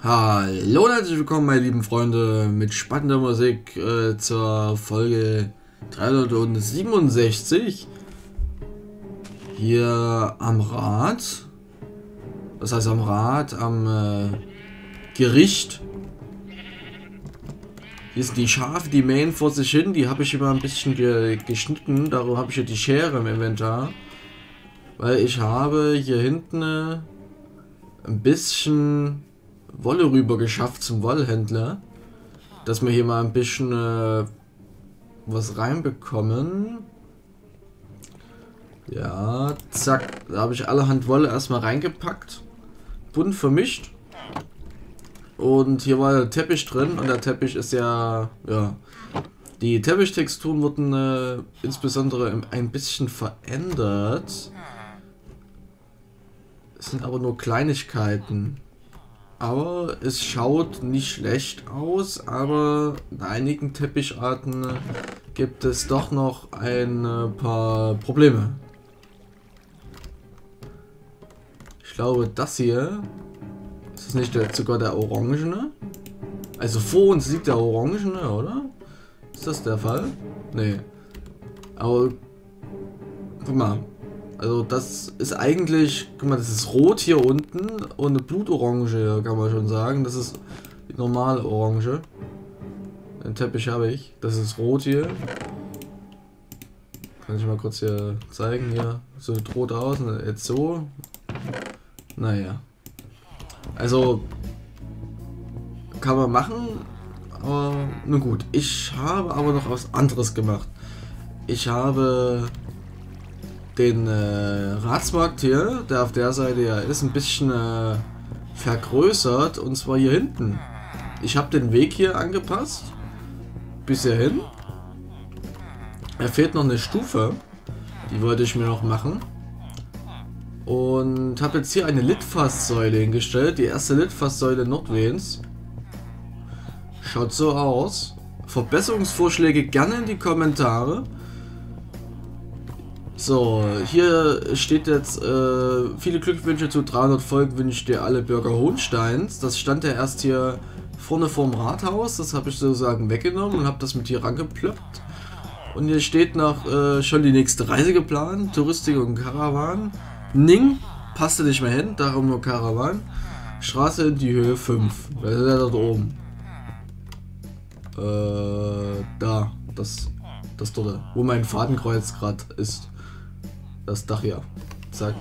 Hallo und herzlich willkommen, meine lieben Freunde, mit spannender Musik zur Folge 367 hier am Rad, das heißt am Rad, am Gericht. Hier sind die Schafe, die mähen vor sich hin, die habe ich immer ein bisschen geschnitten, darum habe ich hier die Schere im Inventar, weil ich habe hier hinten ein bisschen Wolle rüber geschafft zum Wollhändler, dass wir hier mal ein bisschen was reinbekommen. Ja, zack, da habe ich allerhand Wolle erstmal reingepackt, bunt vermischt. Und hier war der Teppich drin und der Teppich ist ja, die Teppichtexturen wurden insbesondere ein bisschen verändert. Es sind aber nur Kleinigkeiten. Aber es schaut nicht schlecht aus, aber in einigen Teppicharten gibt es doch noch ein paar Probleme. Ich glaube, das hier... Ist das nicht sogar der Orangene? Also vor uns liegt der Orangene, oder? Ist das der Fall? Nee. Aber guck mal. Also das ist eigentlich, guck mal, das ist rot hier unten und eine Blutorange, kann man schon sagen. Das ist die normale Orange. Den Teppich habe ich. Das ist rot hier. Kann ich mal kurz hier zeigen, hier. So sieht rot aus, jetzt so. Naja. Also, kann man machen, aber nun gut. Ich habe aber noch was anderes gemacht. Ich habe den Ratsmarkt hier, der auf der Seite ja ist, ein bisschen vergrößert, und zwar hier hinten. Ich habe den Weg hier angepasst, bis hierhin. Da fehlt noch eine Stufe, die wollte ich mir noch machen. Und habe jetzt hier eine Litfaßsäule hingestellt, die erste Litfaßsäule Nordwehens. Schaut so aus. Verbesserungsvorschläge gerne in die Kommentare. So, hier steht jetzt, viele Glückwünsche zu 300 Folgen wünsche ich dir alle Bürger Hohensteins. Das stand ja erst hier vorne vorm Rathaus, das habe ich sozusagen weggenommen und habe das mit hier rangeplöppt. Und hier steht noch schon die nächste Reise geplant, Touristik und Karawan. Ning passte nicht mehr hin, darum nur Karawan. Straße in die Höhe 5. Wer ist der da oben? Da. Das dort. Wo mein Fadenkreuz gerade ist. Das Dach hier. Zack.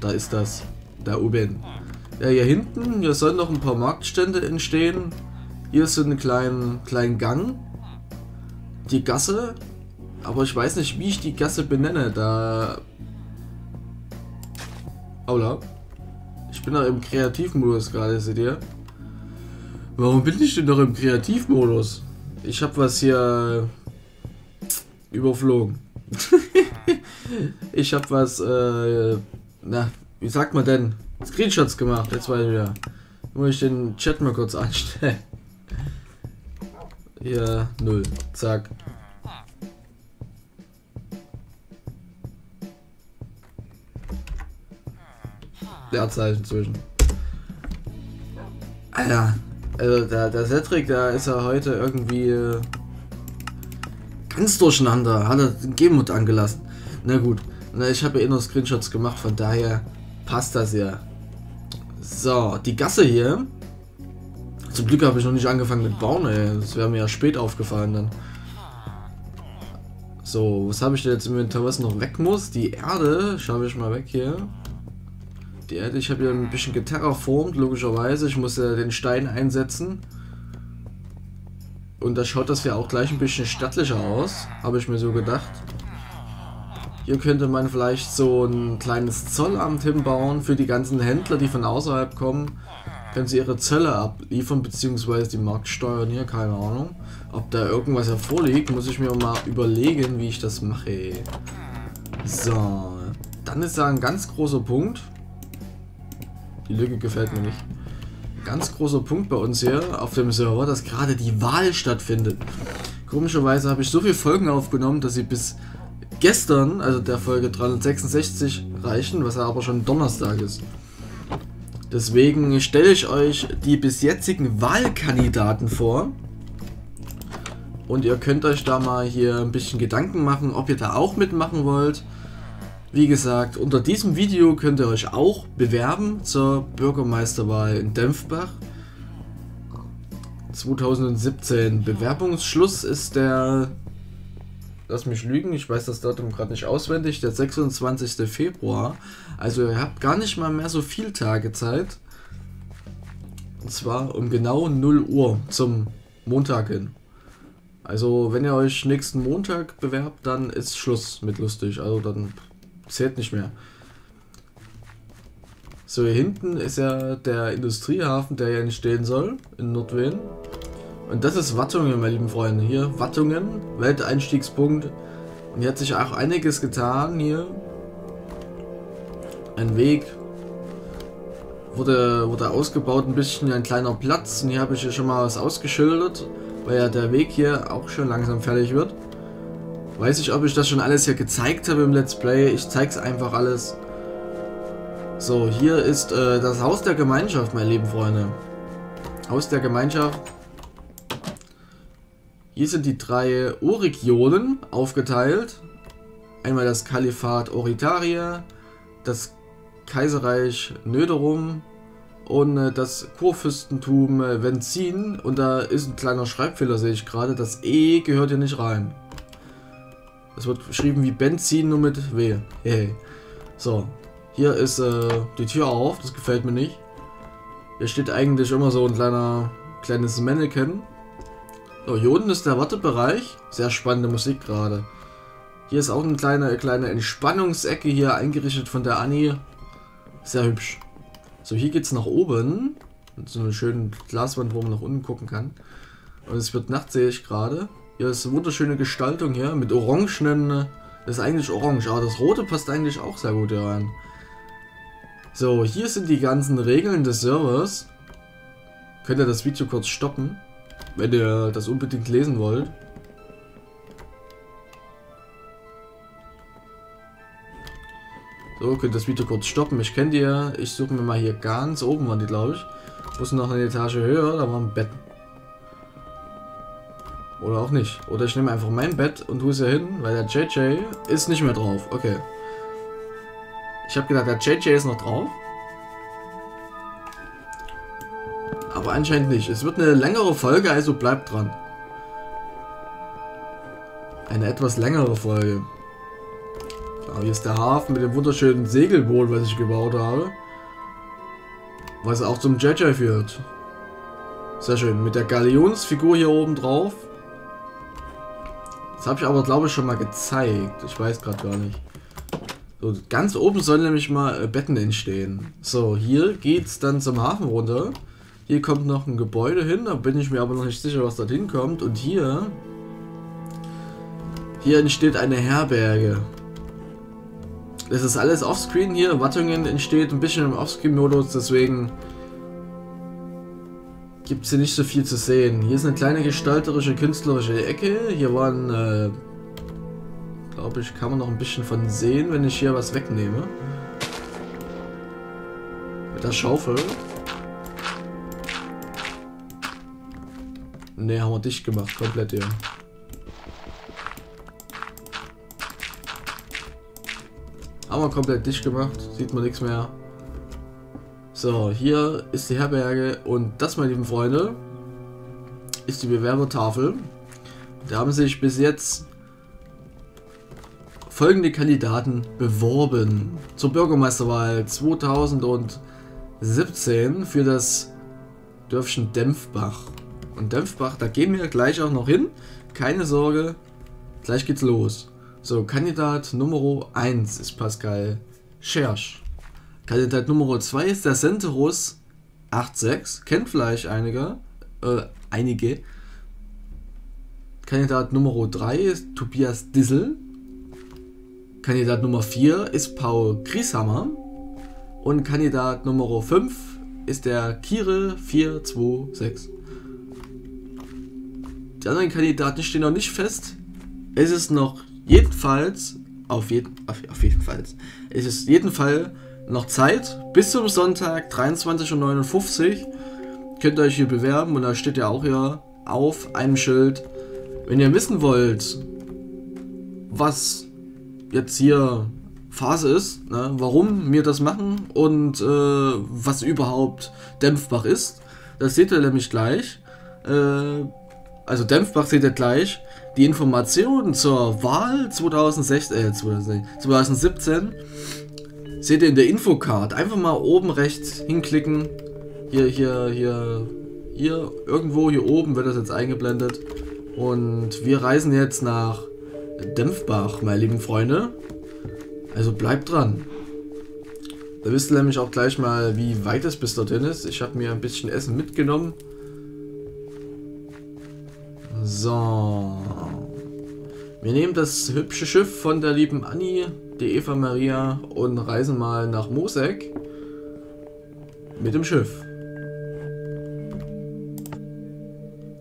Da ist das. Da oben. Ja, hier hinten, hier sollen noch ein paar Marktstände entstehen. Hier ist so ein kleinen Gang. Die Gasse. Aber ich weiß nicht, wie ich die Gasse benenne. Da... Ich bin noch im Kreativmodus gerade, seht ihr? Warum bin ich denn noch im Kreativmodus? Ich habe was hier überflogen. Ich habe was, na, wie sagt man denn? Screenshots gemacht, jetzt weiß ich wieder. Muss ich den Chat mal kurz anstellen. Ja, 0, zack. Leerzeichen zwischen. Alter, also der Setrik, der ist ja heute irgendwie ganz durcheinander, hat er den Gehmut angelassen. Na gut, na, ich habe ja eh noch Screenshots gemacht, von daher passt das ja. So, die Gasse hier. Zum Glück habe ich noch nicht angefangen mit Bauen, ey. Das wäre mir ja spät aufgefallen dann. So, was habe ich denn jetzt im Inventar, was noch weg muss? Die Erde, schaffe ich mal weg hier. Ich habe hier ein bisschen geterraformt, logischerweise. Ich muss ja den Stein einsetzen. Und da schaut das ja auch gleich ein bisschen stattlicher aus, habe ich mir so gedacht. Hier könnte man vielleicht so ein kleines Zollamt hinbauen für die ganzen Händler, die von außerhalb kommen. Können sie ihre Zölle abliefern, beziehungsweise die Marktsteuern hier, keine Ahnung. Ob da irgendwas hervorliegt, muss ich mir mal überlegen, wie ich das mache. So, dann ist da ein ganz großer Punkt. Die Lücke gefällt mir nicht. Ganz großer Punkt bei uns hier auf dem Server, dass gerade die Wahl stattfindet. Komischerweise habe ich so viele Folgen aufgenommen, dass sie bis gestern, also der Folge 366, reichen, was ja aber schon Donnerstag ist. Deswegen stelle ich euch die bis jetzigen Wahlkandidaten vor. Und ihr könnt euch da mal hier ein bisschen Gedanken machen, ob ihr da auch mitmachen wollt. Wie gesagt, unter diesem Video könnt ihr euch auch bewerben zur Bürgermeisterwahl in Denfbach. 2017. Bewerbungsschluss ist der... Lass mich lügen, ich weiß das Datum gerade nicht auswendig, der 26. Februar. Also ihr habt gar nicht mal mehr so viel Tage Zeit. Und zwar um genau 0 Uhr zum Montag hin. Also wenn ihr euch nächsten Montag bewerbt, dann ist Schluss mit lustig. Also dann zählt nicht mehr. So, hier hinten ist ja der Industriehafen, der ja entstehen soll, in Nordwehn. Und das ist Wattungen, meine lieben Freunde. Hier, Wattungen, Welteinstiegspunkt. Und hier hat sich auch einiges getan, hier. Ein Weg wurde ausgebaut, ein bisschen ein kleiner Platz. Und hier habe ich hier schon mal was ausgeschildert, weil ja der Weg hier auch schon langsam fertig wird. Weiß ich, ob ich das schon alles hier gezeigt habe im Let's Play. Ich zeige es einfach alles. So, hier ist das Haus der Gemeinschaft, meine lieben Freunde. Haus der Gemeinschaft. Hier sind die drei Urregionen aufgeteilt. Einmal das Kalifat Oritaria, das Kaiserreich Nöderum und das Kurfürstentum Venzin. Und da ist ein kleiner Schreibfehler, sehe ich gerade. Das E gehört hier nicht rein. Das wird geschrieben wie Benzin, nur mit W. Hey. So, hier ist die Tür auf, das gefällt mir nicht. Hier steht eigentlich immer so ein kleines Manneken. So, hier unten ist der Wartebereich. Sehr spannende Musik gerade. Hier ist auch eine kleine Entspannungsecke hier eingerichtet von der Anni. Sehr hübsch. So, hier geht's nach oben. Mit so einem schönen Glaswand, wo man nach unten gucken kann. Und es wird Nacht, sehe ich gerade. Hier ist eine wunderschöne Gestaltung hier mit orangenen... Das ist eigentlich orange, aber das Rote passt eigentlich auch sehr gut hier rein. So, hier sind die ganzen Regeln des Servers. Könnt ihr das Video kurz stoppen, wenn ihr das unbedingt lesen wollt. So, könnt ihr das Video kurz stoppen. Ich kenne die ja. Ich suche mir mal hier ganz oben, waren die, glaube ich. Ich muss noch eine Etage höher, da waren Betten. Oder auch nicht. Oder ich nehme einfach mein Bett und tue es hier hin, weil der JJ ist nicht mehr drauf. Okay. Ich habe gedacht, der JJ ist noch drauf. Aber anscheinend nicht. Es wird eine längere Folge, also bleibt dran. Eine etwas längere Folge. So, hier ist der Hafen mit dem wunderschönen Segelboot, was ich gebaut habe. Was auch zum JJ führt. Sehr schön. Mit der Galionsfigur hier oben drauf. Das habe ich aber, glaube ich, schon mal gezeigt. Ich weiß gerade gar nicht. So, ganz oben sollen nämlich mal Betten entstehen. So, hier geht's dann zum Hafen runter. Hier kommt noch ein Gebäude hin, da bin ich mir aber noch nicht sicher, was dorthin kommt. Und hier entsteht eine Herberge. Das ist alles offscreen hier. Wattungen entsteht ein bisschen im Offscreen-Modus, deswegen gibt es hier nicht so viel zu sehen. Hier ist eine kleine gestalterische, künstlerische Ecke. Hier waren, glaube ich, kann man noch ein bisschen von sehen, wenn ich hier was wegnehme. Mit der Schaufel. Ne, haben wir dicht gemacht, komplett hier. Haben wir komplett dicht gemacht, sieht man nichts mehr. So, hier ist die Herberge und das, meine lieben Freunde, ist die Bewerbertafel. Da haben sich bis jetzt folgende Kandidaten beworben. Zur Bürgermeisterwahl 2017 für das Dörfchen Dämpfbach. Und Denfbach, da gehen wir gleich auch noch hin. Keine Sorge, gleich geht's los. So, Kandidat Nummer 1 ist Pascal Schersch. Kandidat Nummer 2 ist der Centerus 86. Kennt vielleicht einige. Kandidat Nummer 3 ist Tobias Dissel. Kandidat Nummer 4 ist Paul Grieshammer. Und Kandidat Nummer 5 ist der Kire 426. Die anderen Kandidaten stehen noch nicht fest. Es ist noch jedenfalls, auf jeden Fall noch Zeit. Bis zum Sonntag 23:59 Uhr könnt ihr euch hier bewerben. Und da steht ja auch hier auf einem Schild, wenn ihr wissen wollt, was jetzt hier Phase ist, ne, warum wir das machen und was überhaupt Dämpfbach ist. Das seht ihr nämlich gleich. Also Dämpfbach seht ihr gleich. Die Informationen zur Wahl 2017 seht ihr in der Infocard. Einfach mal oben rechts hinklicken. Hier, irgendwo hier oben wird das jetzt eingeblendet. Und wir reisen jetzt nach Denfbach, meine lieben Freunde. Also bleibt dran. Da wisst ihr nämlich auch gleich mal, wie weit es bis dorthin ist. Ich habe mir ein bisschen Essen mitgenommen. So. Wir nehmen das hübsche Schiff von der lieben Anni, die Eva Maria, und reisen mal nach Mooseck mit dem Schiff.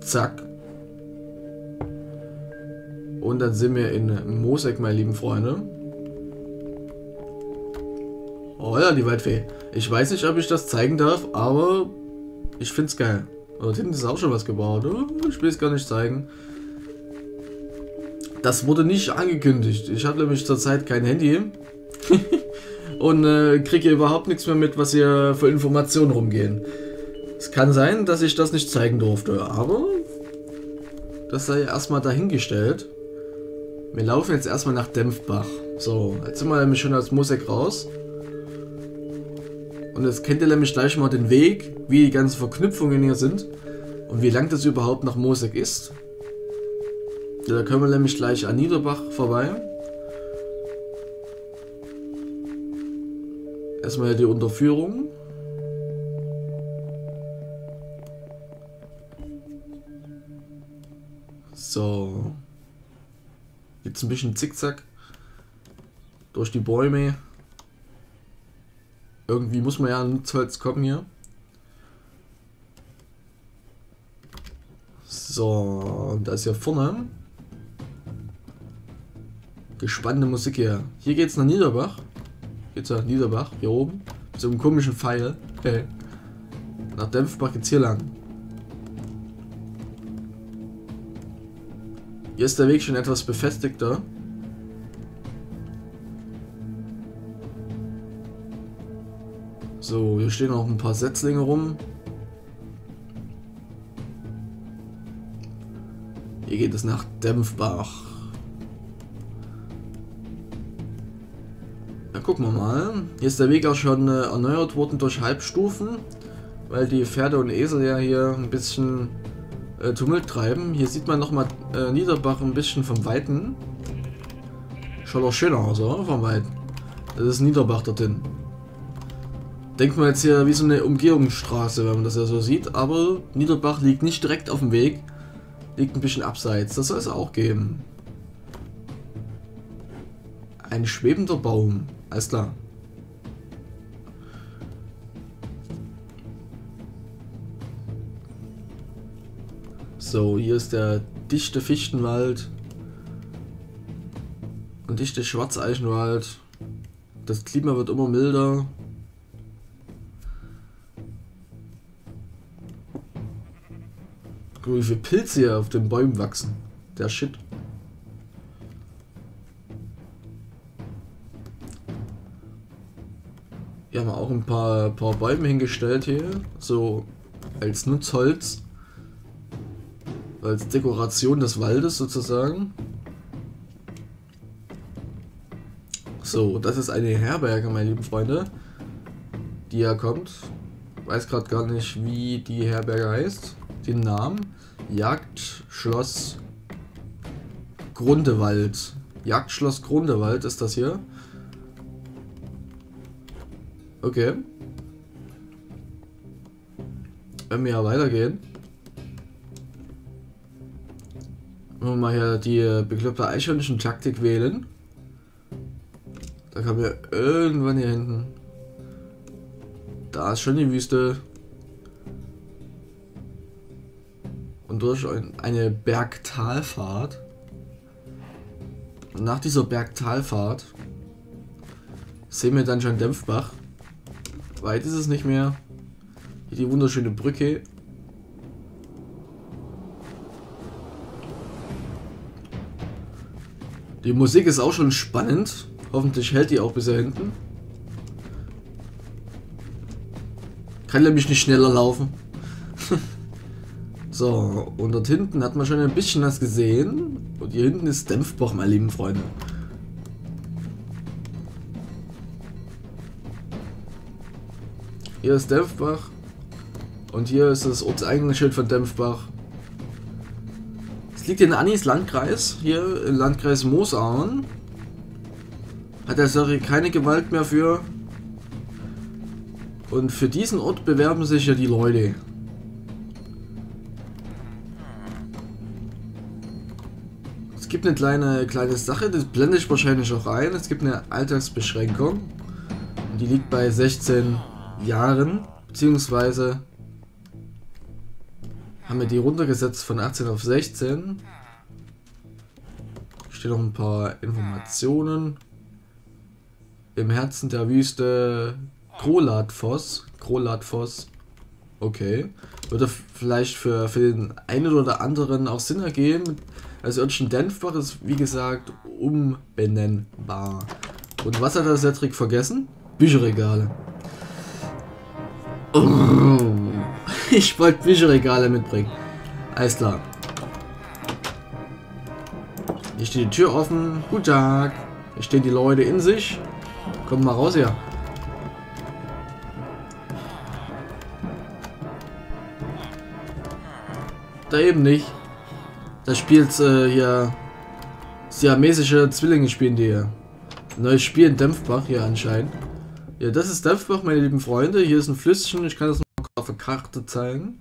Zack. Und dann sind wir in Mooseck, meine lieben Freunde. Oh ja, die Waldfee. Ich weiß nicht, ob ich das zeigen darf, aber ich find's geil. Und dort hinten ist auch schon was gebaut. Ich will es gar nicht zeigen. Das wurde nicht angekündigt. Ich habe nämlich zurzeit kein Handy. Und kriege überhaupt nichts mehr mit, was hier für Informationen rumgehen. Es kann sein, dass ich das nicht zeigen durfte, aber das sei erstmal dahingestellt. Wir laufen jetzt erstmal nach Denfbach. So, jetzt sind wir nämlich schon als Mooseck raus. Und jetzt kennt ihr nämlich gleich mal den Weg, wie die ganzen Verknüpfungen hier sind und wie lang das überhaupt nach Mooseck ist. Ja, da können wir nämlich gleich an Niederbach vorbei. Erstmal die Unterführung. So. Jetzt ein bisschen Zickzack durch die Bäume. Irgendwie muss man ja an Nutzholz kommen hier. So, und da ist ja vorne. Gespannte Musik hier. Hier geht's nach Niederbach. Geht's nach Niederbach, hier oben. Mit so einem komischen Pfeil. Okay. Nach Denfbach geht's hier lang. Hier ist der Weg schon etwas befestigter. So, hier stehen auch ein paar Setzlinge rum. Hier geht es nach Denfbach. Da gucken wir mal. Hier ist der Weg auch schon erneuert worden durch Halbstufen, weil die Pferde und Esel ja hier ein bisschen Tumult treiben. Hier sieht man nochmal Niederbach ein bisschen vom Weiten. Schaut auch schön aus, oder? Vom Weiten. Das ist Niederbach dorthin. Denkt man jetzt hier wie so eine Umgehungsstraße, wenn man das ja so sieht, aber Niederbach liegt nicht direkt auf dem Weg, liegt ein bisschen abseits, das soll es auch geben. Ein schwebender Baum, alles klar. So, hier ist der dichte Fichtenwald und dichte Schwarzeichenwald. Das Klima wird immer milder. Wie viele Pilze hier auf den Bäumen wachsen. Der Shit. Hier haben wir auch ein paar Bäume hingestellt hier. So als Nutzholz. Als Dekoration des Waldes sozusagen. So, das ist eine Herberge, meine lieben Freunde. Die ja kommt. Ich weiß gerade gar nicht, wie die Herberge heißt. Den Namen Jagdschloss Grunewald. Jagdschloss Grunewald ist das hier. Okay. Wenn wir ja weitergehen. Wenn wir mal hier die bekloppte eichhörnchen Taktik wählen. Da kommen wir irgendwann hier hinten. Da ist schon die Wüste. Und durch eine Bergtalfahrt. Und nach dieser Bergtalfahrt sehen wir dann schon Denfbach. Weit ist es nicht mehr. Hier die wunderschöne Brücke. Die Musik ist auch schon spannend. Hoffentlich hält die auch bis da hinten. Kann nämlich nicht schneller laufen. So, und dort hinten hat man schon ein bisschen was gesehen. Und hier hinten ist Dämpfbach, meine lieben Freunde. Hier ist Denfbach und hier ist das Ortseigene-Schild von Denfbach. Es liegt in Annis Landkreis, hier im Landkreis Moosauen. Hat der Serie keine Gewalt mehr für. Und für diesen Ort bewerben sich ja die Leute. Es gibt eine kleine Sache, das blende ich wahrscheinlich auch ein. Es gibt eine Alltagsbeschränkung. Und die liegt bei 16 Jahren, beziehungsweise haben wir die runtergesetzt von 18 auf 16. Stehen noch ein paar Informationen. Im Herzen der Wüste Krolatfoss. Krolatfoss. Okay. Würde vielleicht für den einen oder anderen auch Sinn ergeben. Also Örtchen Denfbach ist wie gesagt umbenennbar. Und was hat der Setrik vergessen? Bücherregale. Oh, ich wollte Bücherregale mitbringen. Alles klar. Hier steht die Tür offen. Guten Tag. Hier stehen die Leute in sich. Kommt mal raus hier. Da eben nicht. Da spielt hier siamesische Zwillinge spielen die hier. Neues Spiel in Denfbach hier anscheinend. Ja, das ist Dämpfbach, meine lieben Freunde. Hier ist ein Flüsschen. Ich kann das noch auf der Karte zeigen.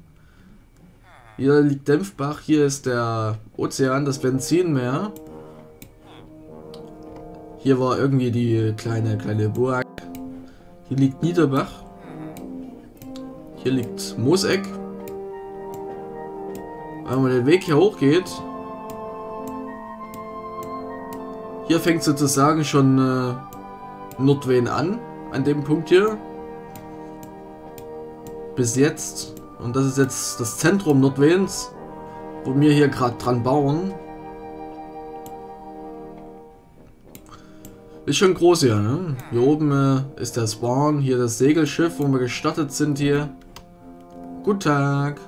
Hier liegt Dämpfbach. Hier ist der Ozean, das Benzinmeer. Hier war irgendwie die kleine Burg. Hier liegt Niederbach. Hier liegt Mooseck. Wenn man den Weg hier hoch geht, hier fängt sozusagen schon Nordwehn an. An dem Punkt hier bis jetzt, und das ist jetzt das Zentrum Nordwehns, wo wir hier gerade dran bauen. Ist schon groß hier, ne? Hier oben ist der Spawn, hier das Segelschiff, wo wir gestartet sind hier. Guten Tag.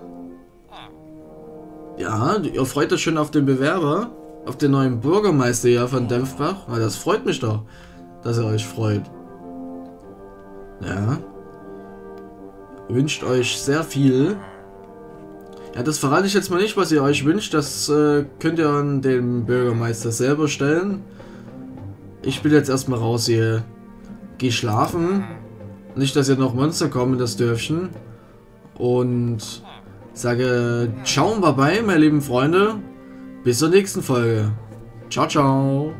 Ja, ihr freut euch schon auf den Bewerber, auf den neuen Bürgermeister hier von Denfbach. Na, das freut mich doch, dass ihr euch freut. Ja. Wünscht euch sehr viel. Ja, das verrate ich jetzt mal nicht, was ihr euch wünscht. Das könnt ihr an den Bürgermeister selber stellen. Ich bin jetzt erstmal raus hier. Geh schlafen. Nicht, dass hier noch Monster kommen in das Dörfchen. Und sage ciao, bye bye, meine lieben Freunde. Bis zur nächsten Folge. Ciao, ciao.